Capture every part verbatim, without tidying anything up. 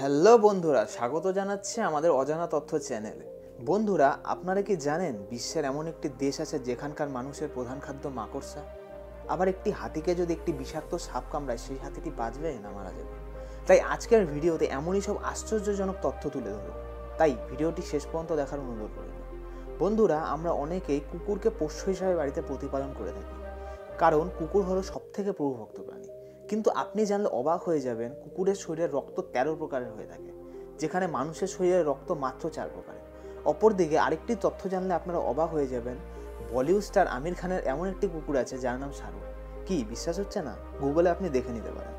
Hello বন্ধুরা, স্বাগত জানাচ্ছি আমাদের অজানা তথ্য চ্যানেলে। বন্ধুরা, আপনারা কি জানেন বিশ্বের এমন একটি দেশ আছে যেখানকার মানুষের প্রধান খাদ্য মাকড়সা? আবার একটি হাতিকে যদি একটি বিষাক্ত সাপ কামড়ায়, সেই হাতিটি বাঁচবে না মারা যাবে? তাই আজকের ভিডিওতে এমনই সব আশ্চর্যজনক তথ্য তুলে ধরব। তাই ভিডিওটি শেষ পর্যন্ত দেখার অনুরোধ করব। বন্ধুরা, আমরা অনেকেই কুকুরকে পোষ্য হিসাবে বাড়িতে প্রতিপালন করে থাকি, কারণ কুকুর হলো সবথেকে প্রভুভক্ত প্রাণী। কিন্তু আপনি জানলে অবাক হয়ে যাবেন, কুকুরের শরীরের রক্ত তেরো প্রকারের হয়ে থাকে, যেখানে মানুষের শরীরের রক্ত মাত্র চার প্রকারের। অপরদিকে আরেকটি তথ্য জানলে আপনারা অবাক হয়ে যাবেন, বলিউড স্টার আমির খানের এমন একটি কুকুর আছে যার নাম শাহরুখ। কি বিশ্বাস হচ্ছে না? গুগলে আপনি দেখে নিতে পারেন।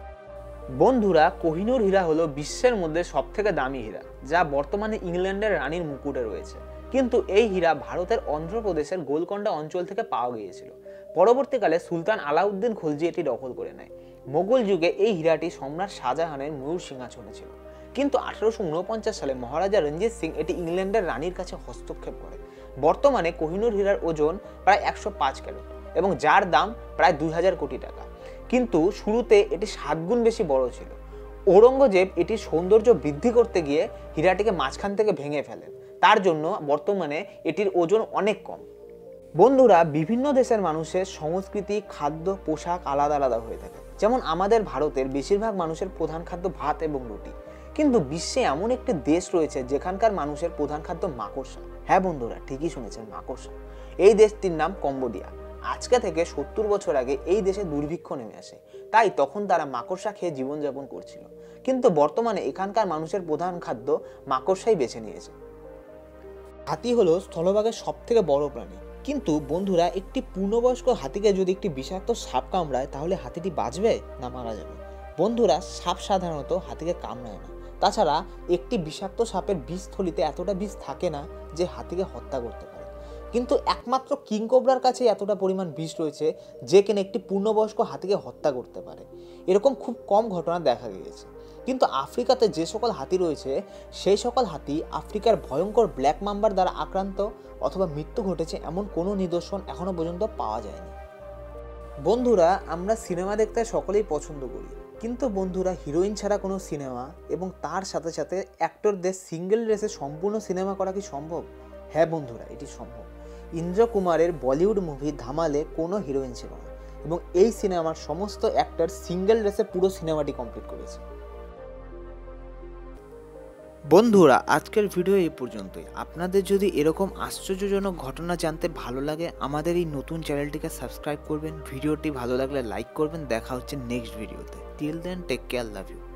বন্ধুরা, কোহিনুর হীরা হলো বিশ্বের মধ্যে সবথেকে দামি হীরা, যা বর্তমানে ইংল্যান্ডের রানীর মুকুটে রয়েছে। কিন্তু এই হীরা ভারতের অন্ধ্রপ্রদেশের গোলকোন্ডা অঞ্চল থেকে পাওয়া গিয়েছিল। পরবর্তীকালে সুলতান আলাউদ্দিন খলজি এটি দখল করে নেয়। মোগল যুগে এই হীরাটি সম্রাট শাহজাহানের ময়ূর সিংহাসনে ছিল, কিন্তু আঠারোশো উনপঞ্চাশ সালে মহারাজা রঞ্জিত সিং এটি ইংল্যান্ডের রানীর কাছে হস্তক্ষেপ করে। বর্তমানে কোহিনুর হীরার ওজন প্রায় একশো পাঁচ ক্যারেট এবং যার দাম প্রায় দুই হাজার কোটি টাকা। কিন্তু শুরুতে এটি সাত গুণ বেশি বড় ছিল। ঔরঙ্গজেব এটির সৌন্দর্য বৃদ্ধি করতে গিয়ে হীরাটিকে মাঝখান থেকে ভেঙে ফেলেন, তার জন্য বর্তমানে এটির ওজন অনেক কম। বন্ধুরা, বিভিন্ন দেশের মানুষের সংস্কৃতি, খাদ্য, পোশাক আলাদা আলাদা হয়ে থাকে। যেমন আমাদের ভারতের বেশিরভাগ মানুষের প্রধান খাদ্য ভাত এবং রুটি, কিন্তু বিশ্বে এমন একটি দেশ রয়েছে যেখানকার মানুষের প্রধান খাদ্য মাকড়সা। হ্যাঁ বন্ধুরা, ঠিকই শুনেছেন, মাকড়সা। এই দেশটির নাম কম্বোডিয়া। আজকে থেকে সত্তর বছর আগে এই দেশে দুর্ভিক্ষ নেমে আসে, তাই তখন তারা মাকড়সা খেয়ে জীবনযাপন করছিল। কিন্তু বর্তমানে এখানকার মানুষের প্রধান খাদ্য মাকড়সাই বেছে নিয়েছে। হাতি হলো স্থলভাগের সব থেকে বড় প্রাণী। কিন্তু বন্ধুরা, একটি পূর্ণবয়স্ক হাতিকে যদি একটি বিষাক্ত সাপ কামড়ায়, তাহলে হাতিটি বাঁচবে না মারা যাবে? বন্ধুরা, সাপ সাধারণত হাতিকে কামড়ায় না। তাছাড়া একটি বিষাক্ত সাপের বিষথলিতে এতটা বিষ থাকে না যে হাতিকে হত্যা করতে পারে। কিন্তু একমাত্র কিংকোবরার কাছে এতটা পরিমাণ বিষ রয়েছে যে কিনা একটি পূর্ণবয়স্ক হাতিকে হত্যা করতে পারে। এরকম খুব কম ঘটনা দেখা গিয়েছে। কিন্তু আফ্রিকাতে যে সকল হাতি রয়েছে, সেই সকল হাতি আফ্রিকার ভয়ঙ্কর ব্ল্যাক মাম্বার দ্বারা আক্রান্ত অথবা মৃত্যু ঘটেছে এমন কোনো নিদর্শন এখনও পর্যন্ত পাওয়া যায়নি। বন্ধুরা, আমরা সিনেমা দেখতে সকলেই পছন্দ করি, কিন্তু বন্ধুরা, হিরোইন ছাড়া কোনো সিনেমা এবং তার সাথে সাথে অ্যাক্টরদের সিঙ্গেল ড্রেসে সম্পূর্ণ সিনেমা করা কি সম্ভব? হ্যাঁ বন্ধুরা, এটি সম্ভব। ইন্দ্র কুমারের বলিউড মুভি ধামালে কোনো হিরোইন ছিল না এবং এই সিনেমার সমস্ত অ্যাক্টর সিঙ্গেল ড্রেসে পুরো সিনেমাটি কমপ্লিট করেছে। বন্ধুরা, আজকের ভিডিও এই পর্যন্তই। আপনাদের যদি এরকম আশ্চর্যজনক ঘটনা জানতে ভালো লাগে, আমাদের এই নতুন চ্যানেলটিকে সাবস্ক্রাইব করবেন। ভিডিওটি ভালো লাগলে লাইক করবেন। দেখা হচ্ছে নেক্সট ভিডিওতে। Till then, take care, love you.